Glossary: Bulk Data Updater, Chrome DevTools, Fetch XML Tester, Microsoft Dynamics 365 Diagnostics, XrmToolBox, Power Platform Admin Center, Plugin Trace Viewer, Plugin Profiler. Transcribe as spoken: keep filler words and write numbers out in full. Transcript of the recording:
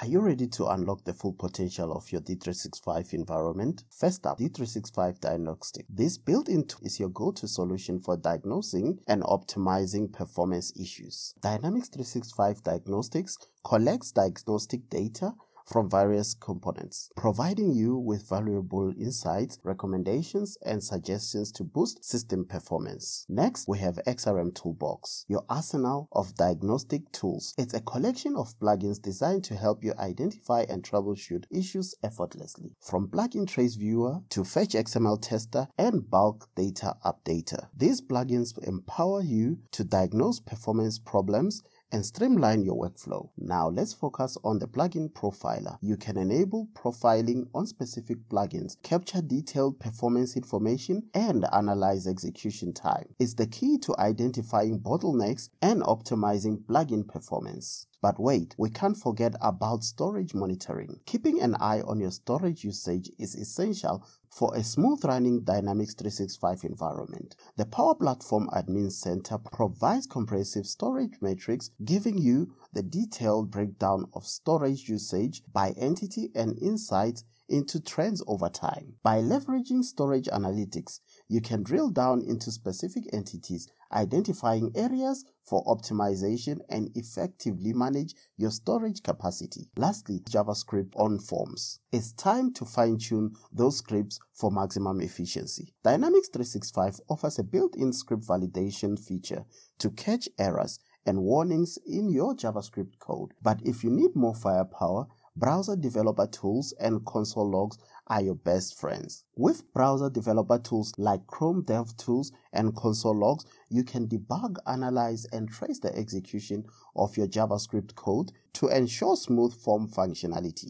Are you ready to unlock the full potential of your D three sixty-five environment? First up, D three sixty-five Diagnostics. This built-in tool is your go-to solution for diagnosing and optimizing performance issues. Dynamics three sixty-five Diagnostics collects diagnostic data from various components, providing you with valuable insights, recommendations, and suggestions to boost system performance. Next, we have XrmToolBox, your arsenal of diagnostic tools. It's a collection of plugins designed to help you identify and troubleshoot issues effortlessly. From Plugin Trace Viewer to Fetch X M L Tester and Bulk Data Updater, these plugins empower you to diagnose performance problems and streamline your workflow. Now let's focus on the Plugin Profiler. You can enable profiling on specific plugins, capture detailed performance information, and analyze execution time. It's the key to identifying bottlenecks and optimizing plugin performance. But wait, we can't forget about storage monitoring. Keeping an eye on your storage usage is essential for a smooth-running Dynamics three sixty-five environment. The Power Platform Admin Center provides comprehensive storage metrics, giving you the detailed breakdown of storage usage by entity and insights into trends over time. By leveraging storage analytics, you can drill down into specific entities, identifying areas for optimization and effectively manage your storage capacity. Lastly, JavaScript on forms. It's time to fine-tune those scripts for maximum efficiency. Dynamics three sixty-five offers a built-in script validation feature to catch errors and warnings in your JavaScript code. But if you need more firepower, browser developer tools and console logs are your best friends. With browser developer tools like Chrome DevTools and console logs, you can debug, analyze, and trace the execution of your JavaScript code to ensure smooth form functionality.